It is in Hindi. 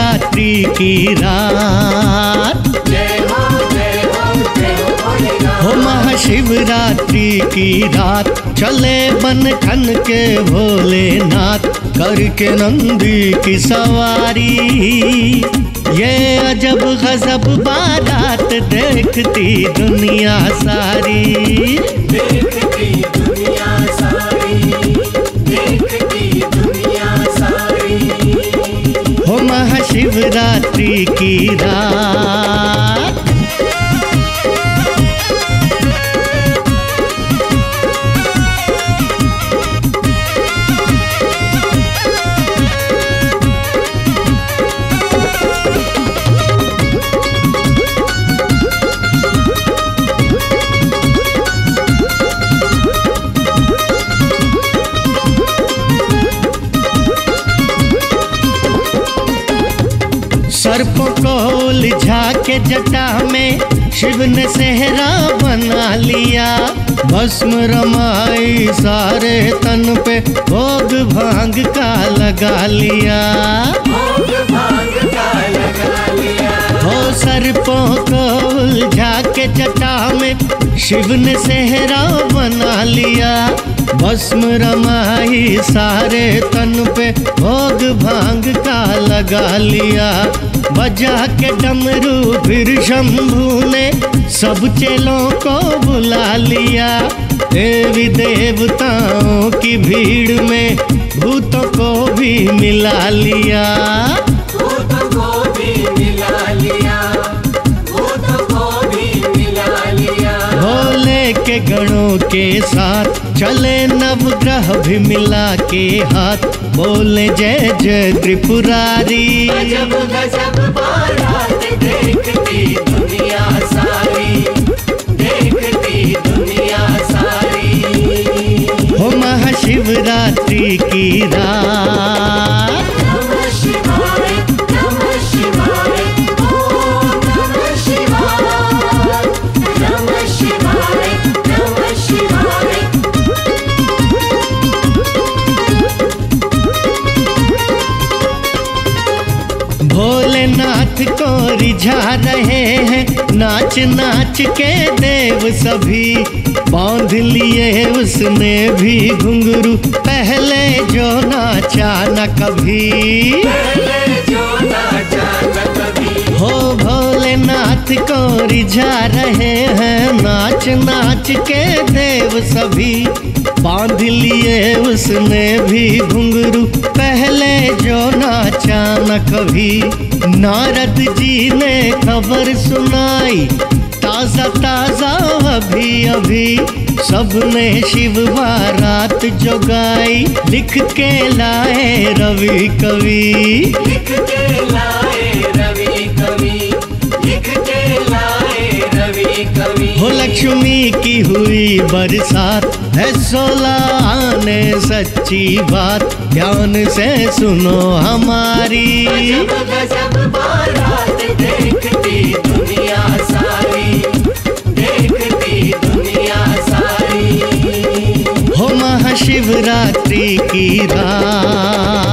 महाशिवरात्रि की रात, हो महाशिवरात्रि की रात, चले बन खन के भोलेनाथ, करके नंदी की सवारी। ये अजब गजब बारात देखती दुनिया सारी, देखती दुनिया सारी, देखती दुनिया सारी। हो महाशिवरात्रि की रात। सर्पों को उलझा के जटा में शिव ने सेहरा बना लिया, भस्म रमाई सारे तन पे, भोग भांग का लगा लिया, भोग भांग का लगा लिया। हो सर्पों को उलझा के जटा में शिव ने सेहरा बना लिया, भस्म रमाई सारे तन पे, भोग भांग का लगा लिया। बजा के डमरू फिर शंभू ने सब चेलों को बुला लिया, देवी देवताओं की भीड़ में भूतों को भी मिला लिया, भूतों को भी मिला लिया, भूतों को भी मिला लिया। भोले के गणों के साथ चले नवग्रह भी मिला के हाथ, बोले जय जय त्रिपुरारी। अजब गजब बारात देखती दुनिया सारी, देखती दुनिया सारी। हो महाशिवरात्रि की रात। नमः शिवाय, नमः शिवाय, नमः शिवाय, नमः शिवाय, नमः शिवाय। भोलेनाथ को रिझा रहे हैं नाच नाच के देव सभी, बांध लिए उसने भी घुंघरू, पहले जो नाचा न कभी, पहले जो नाचा न कभी। हो भोलेनाथ को रिझा रहे हैं नाच नाच के देव सभी, बांध लिए उसने भी घुंघरू, पहले जो नाचा न कभी। नारद जी ने खबर सुनाई ताज़ा ताज़ा अभी अभी, सबने शिव बारात जगाई, लिख के लाए रवि कवि, लिख के लाए रवि कवि, लिख के लाए रवि कवि। हो लक्ष्मी की हुई बरसात है 16 आने सच्ची बात, ध्यान से सुनो हमारी। अजब गजब बारात देखती दुनिया सारी, देखती दुनिया सारी। हो महाशिवरात्रि की रात।